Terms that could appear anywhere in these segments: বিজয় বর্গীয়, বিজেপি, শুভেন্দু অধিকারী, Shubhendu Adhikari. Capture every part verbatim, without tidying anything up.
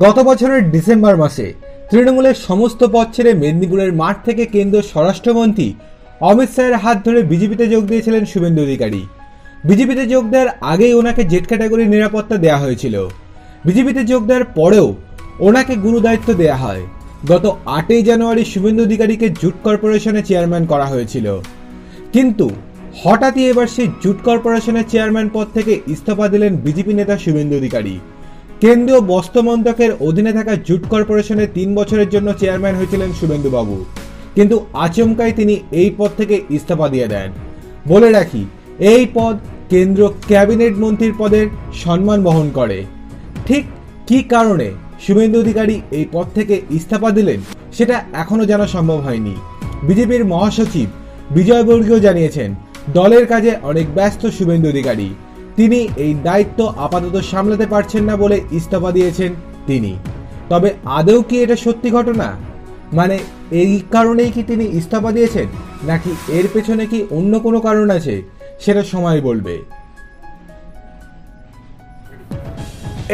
गत बछरेर डिसेम्बर मासे तृणमूलेर समस्त पद छेड़े मेदिनीपुरेर माठ थेके केंद्रीय स्वराष्ट्रमंत्री अमित शाहेर हाथ धरे बीजेपीते जोग दिएछिलेन शुभेंदु अधिकारी। बीजेपीते जोग देওয়ার আগেই ওনাকে জেড ক্যাটাগরির নিরাপত্তা দেওয়া হয়েছিল। বিজেপিতে যোগ দেওয়ার পরেও ওনাকে গুরু দায়িত্ব দেওয়া হয়। গত আটই জানুয়ারি শুভেন্দু অধিকারীকে জুট কর্পোরেশনের চেয়ারম্যান করা হয়েছিল, কিন্তু হঠাৎই এবার সেই জুট কর্পোরেশনের চেয়ারম্যান পদ থেকে ইস্তফা দিলেন বিজেপি নেতা শুভেন্দু অধিকারী। কেন্দ্রীয় বস্ত্র মন্ত্রকের অধীনে থাকা জুট কর্পোরেশনে তিন বছরের জন্য চেয়ারম্যান হয়েছিলেন শুভেন্দুবাবু, কিন্তু আচমকাই তিনি এই পদ থেকে ইস্তফা দিয়ে দেন। বলে রাখি, এই পদ কেন্দ্র ক্যাবিনেট মন্ত্রীর পদের সম্মান বহন করে। ঠিক কি কারণে শুভেন্দু অধিকারী এই পদ থেকে ইস্তফা দিলেন সেটা এখনো জানা সম্ভব হয়নি। বিজেপির মহাসচিব বিজয় বর্গীয় জানিয়েছেন দলের কাজে অনেক ব্যস্ত শুভেন্দু অধিকারী, তিনি এই দায়িত্ব আপাতত সামলাতে পারছেন না বলে ইস্তফা দিয়েছেন তিনি। তবে আদৌ কি এটা সত্যি ঘটনা? মানে এই কারণেই কি তিনি ইস্তফা দিয়েছেন, নাকি এর পেছনে কি অন্য কোনো কারণ আছে, সেটা সময় বলবে।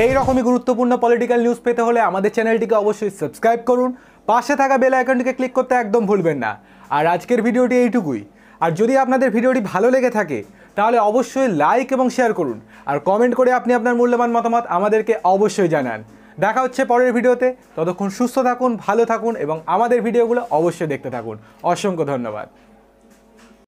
এই রকমই গুরুত্বপূর্ণ পলিটিক্যাল নিউজ পেতে হলে আমাদের চ্যানেলটিকে অবশ্যই সাবস্ক্রাইব করুন, পাশে থাকা বেল আইকনটিকে ক্লিক করতে একদম ভুলবেন না। আর আজকের ভিডিওটি এইটুকুই। আর যদি আপনাদের ভিডিওটি ভালো লেগে থাকে তাহলে অবশ্যই লাইক এবং শেয়ার করুন, আর কমেন্ট করে আপনি আপনার মূল্যবান মতামত আমাদেরকে অবশ্যই জানান। দেখা হচ্ছে পরের ভিডিওতে, ততক্ষণ সুস্থ থাকুন, ভালো থাকুন এবং আমাদের ভিডিওগুলো অবশ্যই দেখতে থাকুন। অসংখ্য ধন্যবাদ।